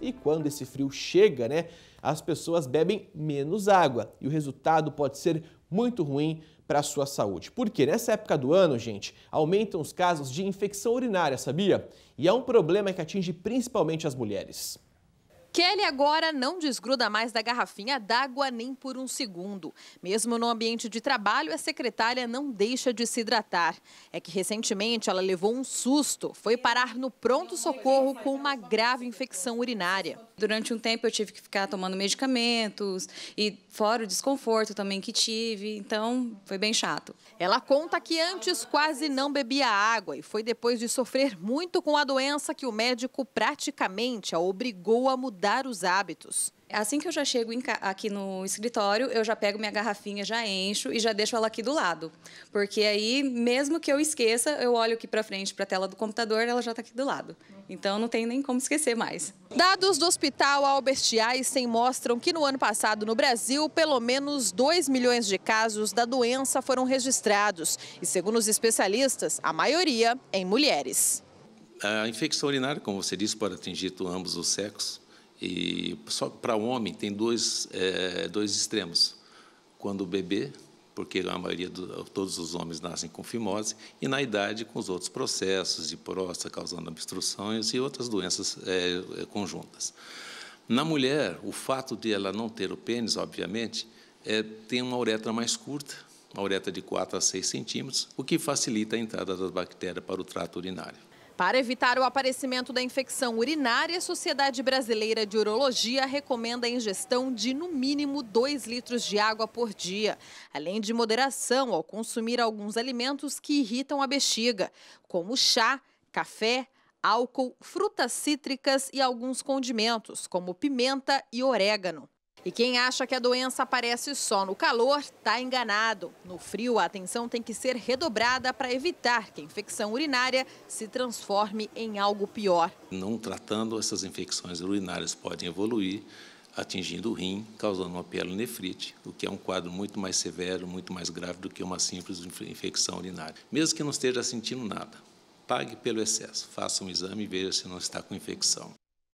E quando esse frio chega, né, as pessoas bebem menos água e o resultado pode ser muito ruim para a sua saúde. Porque nessa época do ano, gente, aumentam os casos de infecção urinária, sabia? E é um problema que atinge principalmente as mulheres. Kelly agora não desgruda mais da garrafinha d'água nem por um segundo. Mesmo no ambiente de trabalho, a secretária não deixa de se hidratar. É que recentemente ela levou um susto, foi parar no pronto-socorro com uma grave infecção urinária. Durante um tempo eu tive que ficar tomando medicamentos e fora o desconforto também que tive, então foi bem chato. Ela conta que antes quase não bebia água e foi depois de sofrer muito com a doença que o médico praticamente a obrigou a mudar os hábitos. Assim que eu já chego aqui no escritório, eu já pego minha garrafinha, já encho e já deixo ela aqui do lado. Porque aí, mesmo que eu esqueça, eu olho aqui para frente para a tela do computador, ela já está aqui do lado. Então não tem nem como esquecer mais. Dados do Hospital Albert Einstein mostram que no ano passado no Brasil, pelo menos 2 milhões de casos da doença foram registrados. E segundo os especialistas, a maioria em mulheres. A infecção urinária, como você disse, pode atingir ambos os sexos. E só para o homem tem dois extremos, quando o bebê, porque a maioria, todos os homens nascem com fimose, e na idade com os outros processos de próstata causando obstruções e outras doenças conjuntas. Na mulher, o fato de ela não ter o pênis, obviamente, tem uma uretra mais curta, uma uretra de 4 a 6 centímetros, o que facilita a entrada das bactérias para o trato urinário. Para evitar o aparecimento da infecção urinária, a Sociedade Brasileira de Urologia recomenda a ingestão de, no mínimo, 2 litros de água por dia, além de moderação ao consumir alguns alimentos que irritam a bexiga, como chá, café, álcool, frutas cítricas e alguns condimentos, como pimenta e orégano. E quem acha que a doença aparece só no calor, está enganado. No frio, a atenção tem que ser redobrada para evitar que a infecção urinária se transforme em algo pior. Não tratando, essas infecções urinárias podem evoluir, atingindo o rim, causando uma pielonefrite, o que é um quadro muito mais severo, muito mais grave do que uma simples infecção urinária. Mesmo que não esteja sentindo nada, pague pelo excesso, faça um exame e veja se não está com infecção.